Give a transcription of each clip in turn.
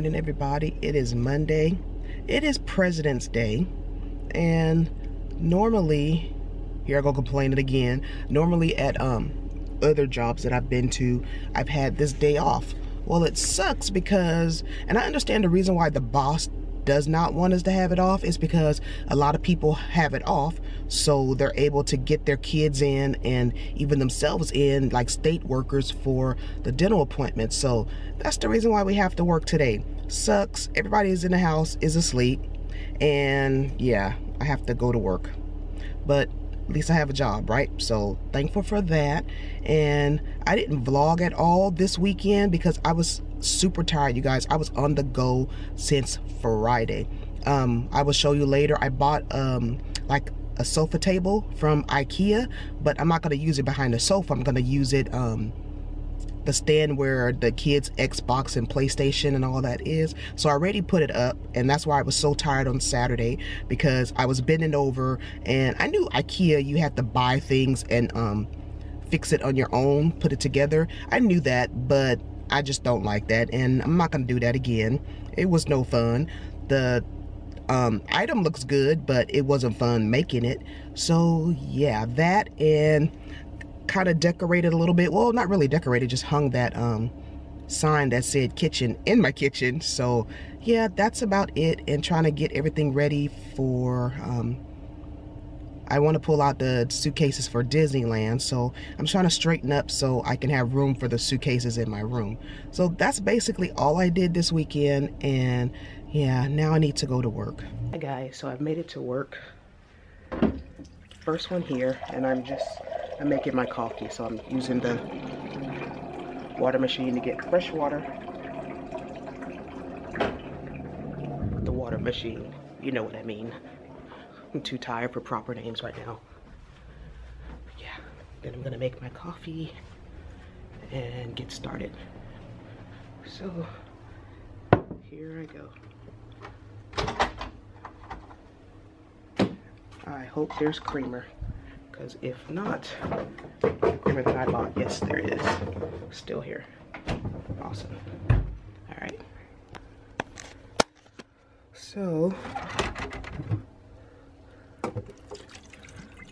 morning, everybody. It is Monday. It is President's Day, and normally, here I go complaining again, normally at other jobs that I've been to, I've had this day off. Well, it sucks because, and I understand the reason why the boss does not want us to have it off is because a lot of people have it off so they're able to get their kids in and even themselves in, like state workers, for the dental appointments. So that's the reason why we have to work today. Sucks. Everybody is in the house, is asleep, and yeah, I have to go to work, but at least I have a job, right? So thankful for that. And I didn't vlog at all this weekend because I was super tired, you guys. I was on the go since Friday. I will show you later. I bought like a sofa table from IKEA, but I'm not going to use it behind the sofa. I'm going to use it the stand where the kids' Xbox and PlayStation and all that is. So I already put it up, and that's why I was so tired on Saturday, because I was bending over, and I knew IKEA, you had to buy things and fix it on your own, put it together. I knew that, but I just don't like that, and I'm not gonna do that again. It was no fun. The item looks good, but it wasn't fun making it. So yeah, that, and kind of decorated a little bit. Well, not really decorated, just hung that sign that said kitchen in my kitchen. So yeah, that's about it. And trying to get everything ready for I want to pull out the suitcases for Disneyland, so I'm trying to straighten up so I can have room for the suitcases in my room. So that's basically all I did this weekend, and yeah, now I need to go to work. Hi guys, so I've made it to work. First one here, and I'm making my coffee, so I'm using the water machine to get fresh water. The water machine, you know what I mean. I'm too tired for proper names right now. Yeah, then I'm gonna make my coffee and get started. So, here I go. I hope there's creamer. Because if not, the creamer that I bought, yes, there is. Still here. Awesome. All right. So,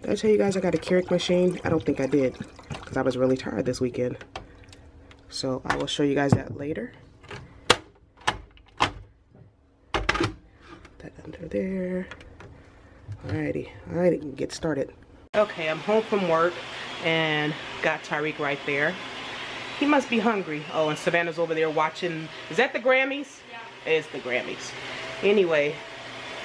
did I tell you guys I got a Keurig machine? I don't think I did, because I was really tired this weekend. So I will show you guys that later. Put that under there. Alrighty, I didn't get started. Okay, I'm home from work and got Tariq right there. He must be hungry. Oh, and Savannah's over there watching. Is that the Grammys? Yeah. It's the Grammys. Anyway,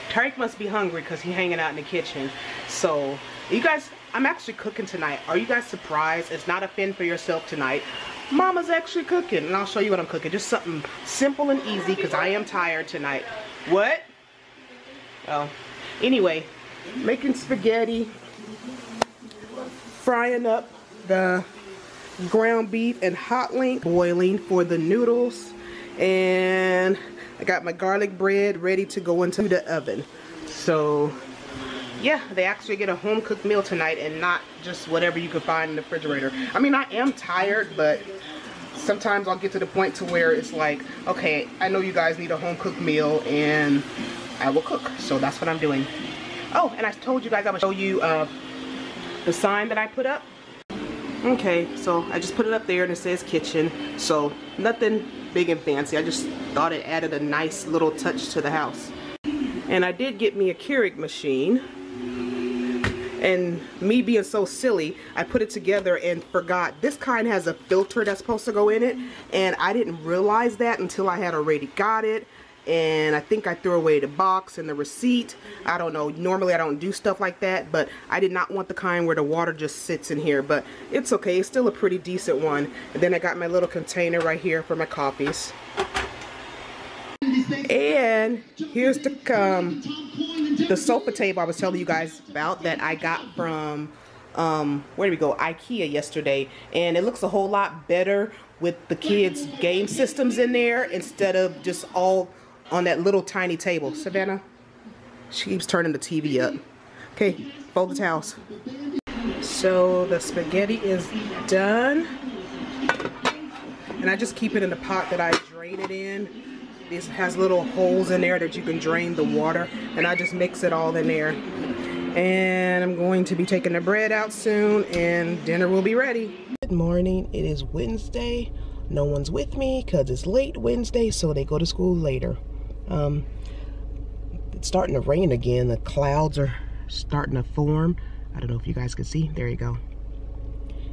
Tariq must be hungry because he's hanging out in the kitchen. So, you guys, I'm actually cooking tonight. Are you guys surprised? It's not a fin for yourself tonight. Mama's actually cooking, and I'll show you what I'm cooking. Just something simple and easy because I am tired tonight. What? Oh, anyway, making spaghetti. Frying up the ground beef and hot link, boiling for the noodles, and I got my garlic bread ready to go into the oven. So yeah, they actually get a home cooked meal tonight and not just whatever you can find in the refrigerator. I mean, I am tired, but sometimes I'll get to the point to where it's like, okay, I know you guys need a home cooked meal, and I will cook. So that's what I'm doing. Oh, and I told you guys I would show you the sign that I put up. Okay, so I just put it up there and it says kitchen, so nothing big and fancy. I just thought it added a nice little touch to the house. And I did get me a Keurig machine, and me being so silly, I put it together and forgot this kind has a filter that's supposed to go in it, and I didn't realize that until I had already got it. And I think I threw away the box and the receipt. I don't know. Normally I don't do stuff like that, but I did not want the kind where the water just sits in here, but it's okay. It's still a pretty decent one. And then I got my little container right here for my coffees. And here's the sofa table I was telling you guys about that I got from where did we go? IKEA yesterday. And it looks a whole lot better with the kids' game systems in there instead of just all on that little tiny table. Savannah, she keeps turning the TV up. Okay, fold the towels. So the spaghetti is done. And I just keep it in the pot that I drain it in It has little holes in there that you can drain the water, and I just mix it all in there. And I'm going to be taking the bread out soon, and dinner will be ready. Good morning, it is Wednesday. No one's with me because it's late Wednesday, so they go to school later. It's starting to rain again. The clouds are starting to form. I don't know if you guys can see. There you go.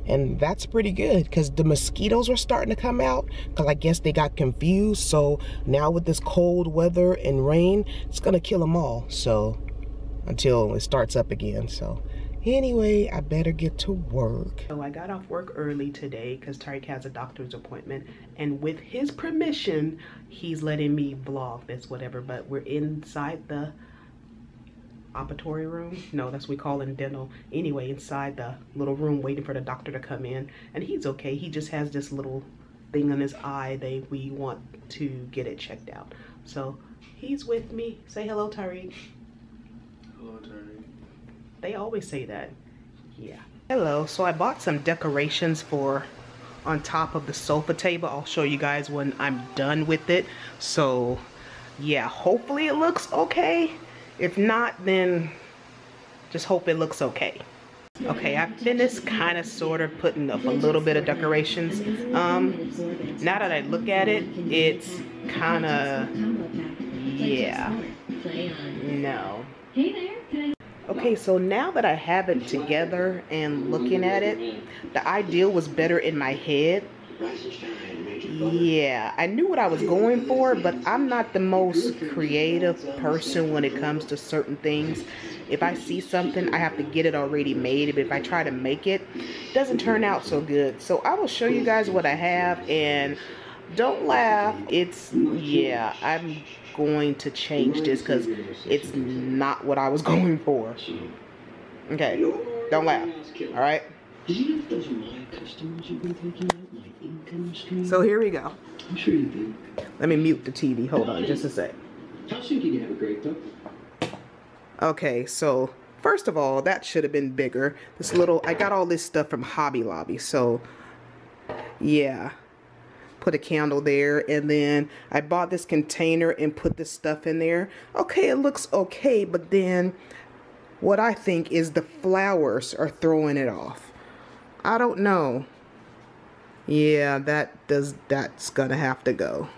And that's pretty good because the mosquitoes are starting to come out because I guess they got confused. So now with this cold weather and rain, it's gonna kill them all. So until it starts up again. So anyway, I better get to work. So I got off work early today because Tariq has a doctor's appointment, and with his permission, he's letting me vlog this, whatever. But we're inside the operatory room. No, that's what we call in dental. Anyway, inside the little room waiting for the doctor to come in, and he's okay. He just has this little thing on his eye that we want to get it checked out. So he's with me. Say hello, Tariq. Hello, Tariq. They always say that. Yeah. Hello. So I bought some decorations for on top of the sofa table. I'll show you guys when I'm done with it. So yeah, hopefully it looks okay. If not, then just hope it looks okay. Okay, I finished kind of sort of putting up a little bit of decorations. Now that I look at it, it's kind of, yeah, no. Okay, so now that I have it together and looking at it, the idea was better in my head. Yeah, I knew what I was going for, but I'm not the most creative person when it comes to certain things. If I see something, I have to get it already made. But if I try to make it, it doesn't turn out so good. So I will show you guys what I have, and don't laugh. It's, yeah, I'm going to change this because it's not what I was going for. Okay, don't laugh, all right? So here we go. I'm sure you do. Let me mute the TV. Hold on just a sec. How soon can you have a great book? Okay, so first of all, that should have been bigger. This little, I got all this stuff from Hobby Lobby. So yeah, put a candle there, and then I bought this container and put this stuff in there. Okay, it looks okay, but then what I think is the flowers are throwing it off. I don't know. Yeah, that's gonna have to go.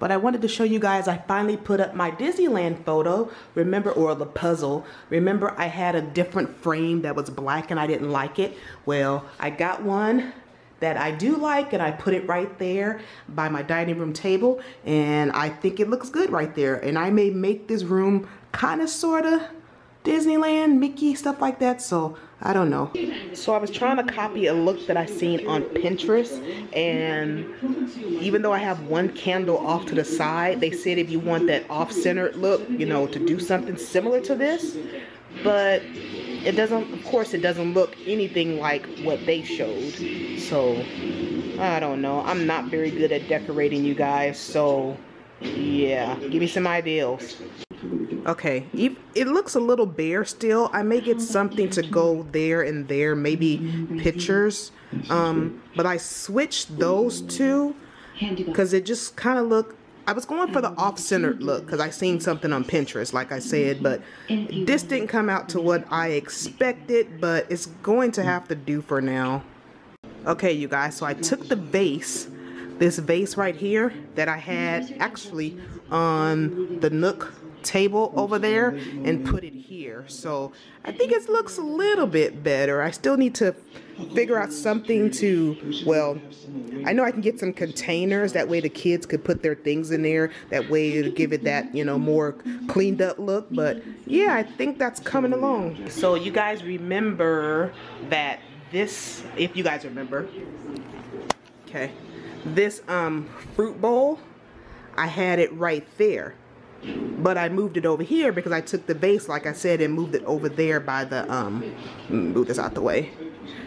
But I wanted to show you guys, I finally put up my Disneyland photo, remember, or the puzzle. Remember, I had a different frame that was black and I didn't like it. Well, I got one that I do like, and I put it right there by my dining room table, and I think it looks good right there. And I may make this room kind of sort of Disneyland, Mickey, stuff like that, so I don't know. So I was trying to copy a look that I seen on Pinterest, and even though I have one candle off to the side, they said if you want that off-centered look, you know, to do something similar to this, but it doesn't, of course, it doesn't look anything like what they showed. So I don't know. I'm not very good at decorating, you guys, so yeah, give me some ideas. Okay, it looks a little bare still. I may get something to go there and there, maybe pictures. But I switched those two because it just kind of looked, I was going for the off-centered look because I seen something on Pinterest, like I said, but this didn't come out to what I expected, but it's going to have to do for now. Okay, you guys, so I took the vase, this vase right here that I had actually on the Nook table over there, and put it here. So I think it looks a little bit better. I still need to figure out something to, well, I know I can get some containers, that way the kids could put their things in there, that way to give it that, you know, more cleaned up look. But yeah, I think that's coming along. So you guys remember that this, if you guys remember, okay, this fruit bowl, I had it right there, but I moved it over here because I took the vase, like I said, and moved it over there by the, move this out the way.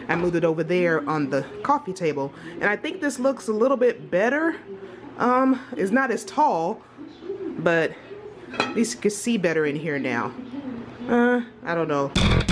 I moved it over there on the coffee table, and I think this looks a little bit better. It's not as tall, but at least you can see better in here now. I don't know.